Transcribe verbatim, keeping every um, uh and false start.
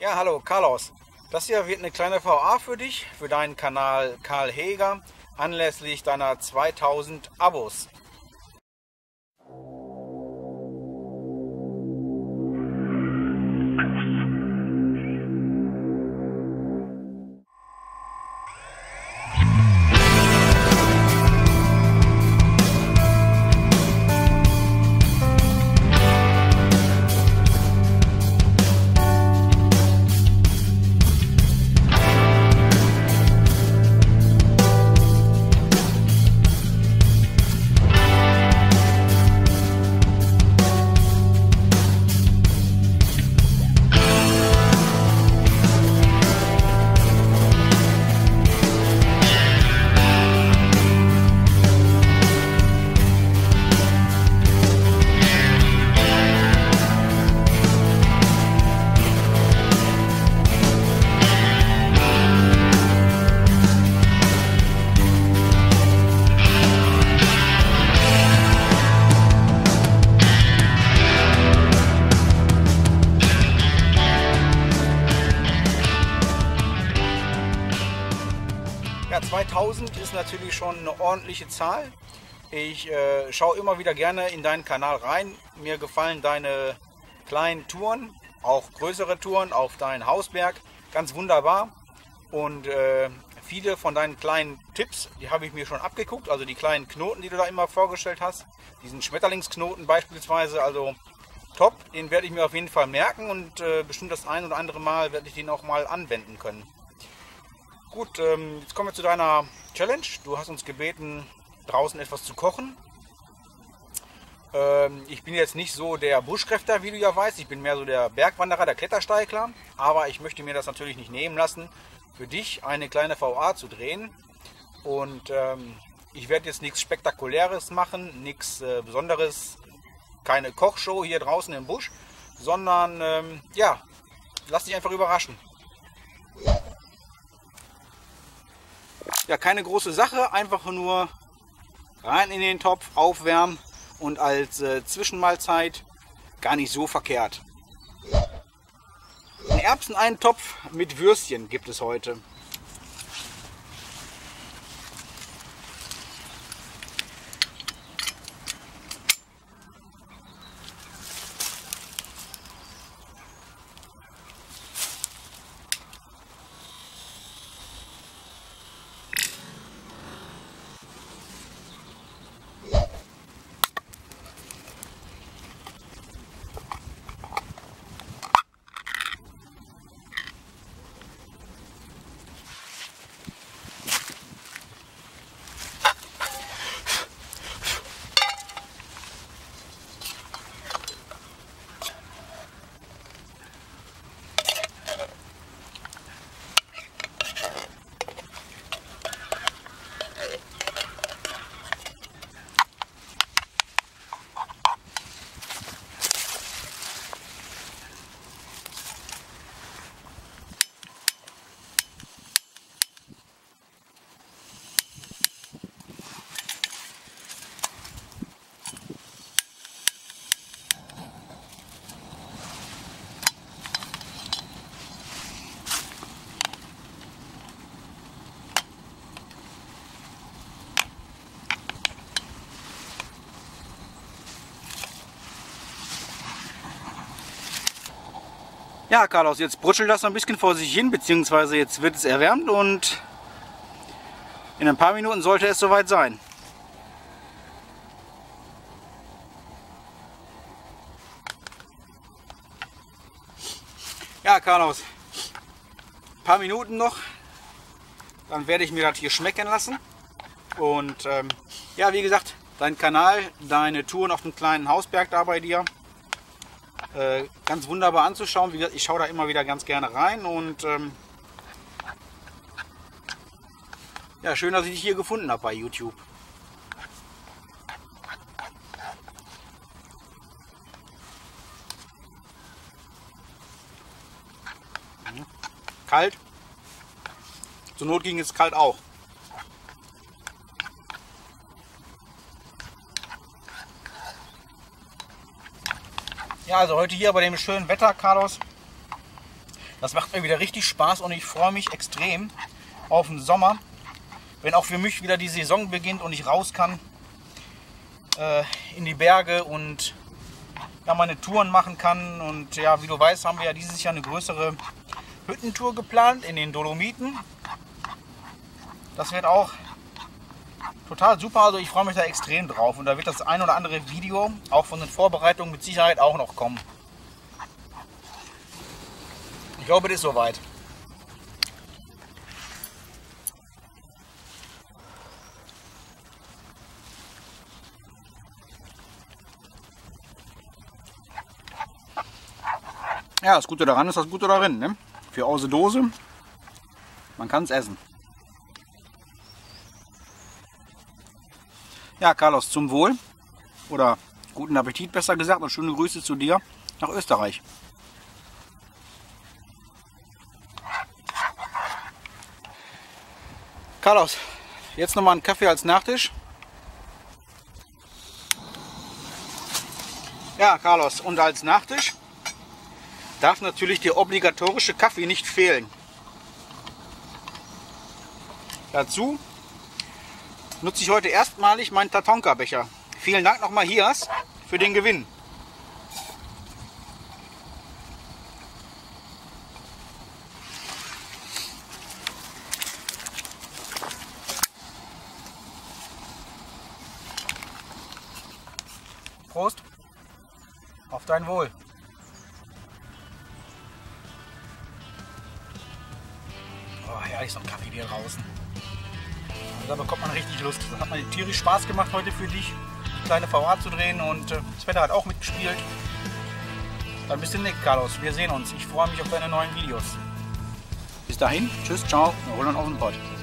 Ja, hallo Carlos. Das hier wird eine kleine V A für dich, für deinen Kanal Karl Heger, anlässlich deiner zweitausend Abos. zweitausend ist natürlich schon eine ordentliche Zahl. Ich äh, schaue immer wieder gerne in deinen Kanal rein. Mir gefallen deine kleinen Touren, auch größere Touren auf deinen Hausberg. Ganz wunderbar. Und äh, viele von deinen kleinen Tipps, die habe ich mir schon abgeguckt. Also die kleinen Knoten, die du da immer vorgestellt hast. Diesen Schmetterlingsknoten beispielsweise. Also top, den werde ich mir auf jeden Fall merken. Und äh, bestimmt das ein oder andere Mal werde ich den auch mal anwenden können. Gut, jetzt kommen wir zu deiner Challenge. Du hast uns gebeten, draußen etwas zu kochen. Ich bin jetzt nicht so der Buschkräfter, wie du ja weißt. Ich bin mehr so der Bergwanderer, der Klettersteigler. Aber ich möchte mir das natürlich nicht nehmen lassen, für dich eine kleine V A zu drehen. Und ich werde jetzt nichts Spektakuläres machen, nichts Besonderes, keine Kochshow hier draußen im Busch, sondern ja, lass dich einfach überraschen. Ja, keine große Sache, einfach nur rein in den Topf, aufwärmen und als äh, Zwischenmahlzeit gar nicht so verkehrt. Einen Erbseneintopf mit Würstchen gibt es heute. Ja, Carlos, jetzt brutzelt das noch ein bisschen vor sich hin, beziehungsweise jetzt wird es erwärmt und in ein paar Minuten sollte es soweit sein. Ja, Carlos, ein paar Minuten noch, dann werde ich mir das hier schmecken lassen. Und ähm, ja, wie gesagt, dein Kanal, deine Touren auf dem kleinen Hausberg da bei dir, ganz wunderbar anzuschauen. Wie gesagt, ich schaue da immer wieder ganz gerne rein und ähm, ja, schön, dass ich dich hier gefunden habe bei YouTube. Mhm. Kalt. Zur Not ging es kalt auch. Ja, also heute hier bei dem schönen Wetter, Carlos, Das macht mir wieder richtig Spaß und ich freue mich extrem auf den Sommer, wenn auch für mich wieder die Saison beginnt und ich raus kann äh, in die Berge und ja, meine Touren machen kann. Und ja, wie du weißt, haben wir ja dieses Jahr eine größere Hüttentour geplant in den Dolomiten. Das wird auch total super, also ich freue mich da extrem drauf und da wird das ein oder andere Video auch von den Vorbereitungen mit Sicherheit auch noch kommen. Ich glaube, das ist soweit. Ja, das Gute daran ist das Gute darin, ne? Für außer Dose, man kann es essen. Ja, Carlos, zum Wohl oder guten Appetit besser gesagt und schöne Grüße zu dir nach Österreich. Carlos, jetzt nochmal einen Kaffee als Nachtisch. Ja, Carlos, und als Nachtisch darf natürlich der obligatorische Kaffee nicht fehlen. Dazu nutze ich heute erstmalig meinen Tatonka-Becher. Vielen Dank nochmal Hias für den Gewinn. Prost, auf dein Wohl. Oh, herrlich, so ein Kaffee hier draußen. Da bekommt man richtig Lust. Das hat mir tierisch Spaß gemacht heute für dich, die kleine V A zu drehen und das Wetter hat auch mitgespielt. Dann bis demnächst, Carlos. Wir sehen uns. Ich freue mich auf deine neuen Videos. Bis dahin. Tschüss, ciao. Roland auf den Pott.